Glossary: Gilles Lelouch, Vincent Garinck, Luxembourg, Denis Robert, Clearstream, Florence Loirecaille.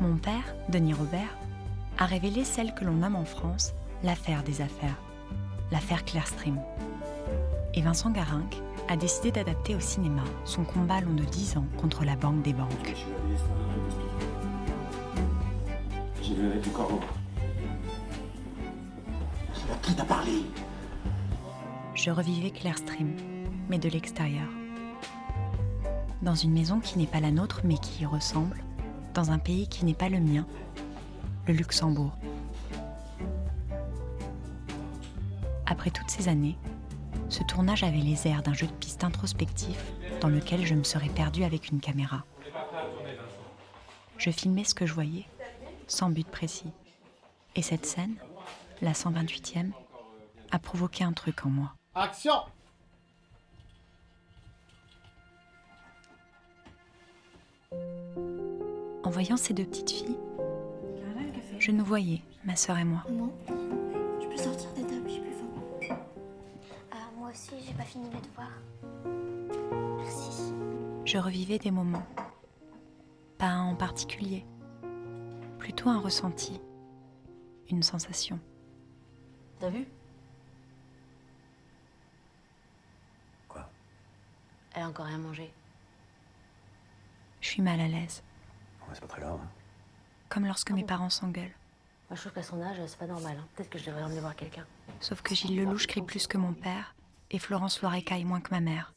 Mon père, Denis Robert, a révélé celle que l'on nomme en France l'affaire des affaires, l'affaire Clearstream. Et Vincent Garinck a décidé d'adapter au cinéma son combat long de 10 ans contre la banque des banques. J'ai vu avec du corbeau. C'est à qui t'as parlé? Je revivais Clearstream, mais de l'extérieur. Dans une maison qui n'est pas la nôtre, mais qui y ressemble, dans un pays qui n'est pas le mien, le Luxembourg. Après toutes ces années, ce tournage avait les airs d'un jeu de piste introspectif dans lequel je me serais perdue avec une caméra. Je filmais ce que je voyais, sans but précis. Et cette scène, la 128e, a provoqué un truc en moi. Action! En voyant ces deux petites filles, je nous voyais, ma sœur et moi. Je peux sortir de table, j'ai plus faim. Moi aussi, j'ai pas fini mes devoirs. Merci. Je revivais des moments. Pas un en particulier. Plutôt un ressenti. Une sensation. T'as vu? Quoi? Elle a encore rien mangé. Je suis mal à l'aise. Ouais, c'est pas très grave. Hein. Comme lorsque mes parents s'engueulent. Moi, je trouve qu'à son âge, c'est pas normal. Hein. Peut-être que je devrais emmener voir quelqu'un. Sauf que Gilles Lelouch crie plus que mon père, et Florence Loirecaille moins que ma mère.